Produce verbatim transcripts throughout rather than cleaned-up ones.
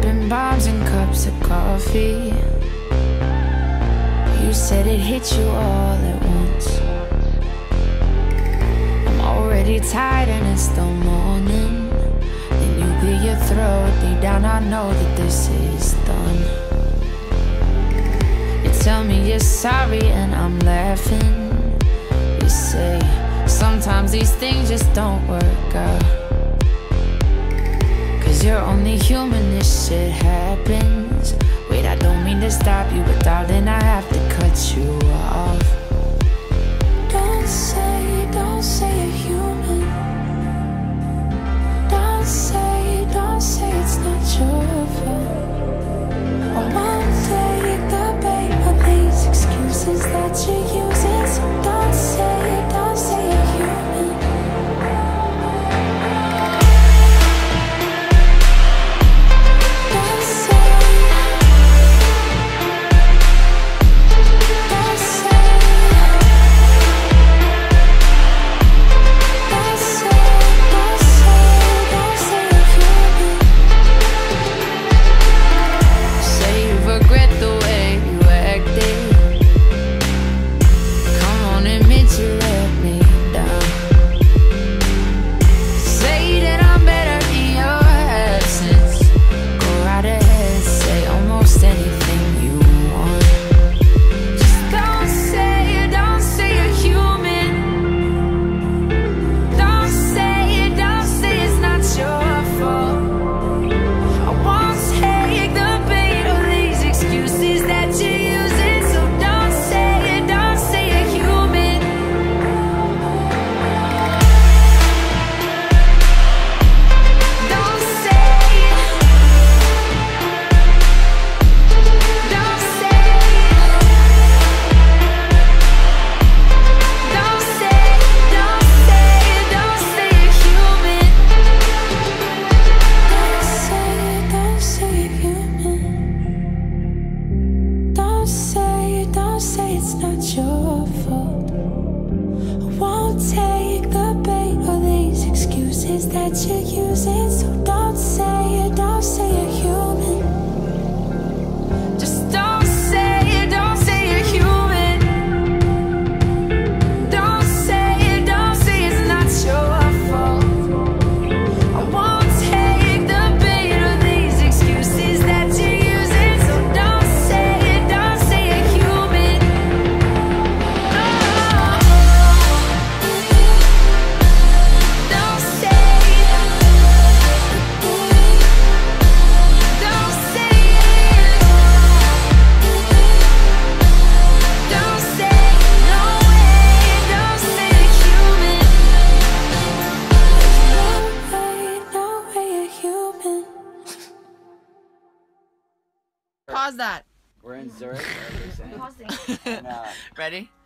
dropping bombs in cups of coffee. You said it hit you all at once. I'm already tired and it's the morning. Then you clear your throat. Deep down I know that this is done. You tell me you're sorry and I'm laughing. You say sometimes these things just don't work out. You're only human, this shit happens. Wait, I don't mean to stop you, but darling, I have to cut you off. Don't say, don't say you're human. Don't say, don't say it's not your fault. I won't take the bait of these excuses that you're using. So don't say, don't say you're human.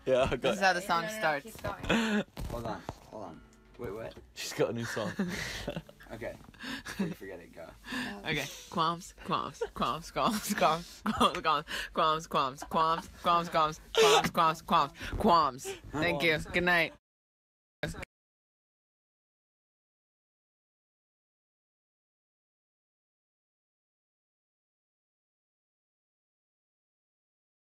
Yeah, I got this is how the song no, no, no, starts. Hold on, hold on. Wait, what? She's got a new song. Okay. Before you forget it, go. Okay. Qualms, qualms, qualms, qualms, qualms, qualms, qualms, qualms, qualms, qualms, qualms, qualms, qualms, qualms, qualms. Thank you. Good night.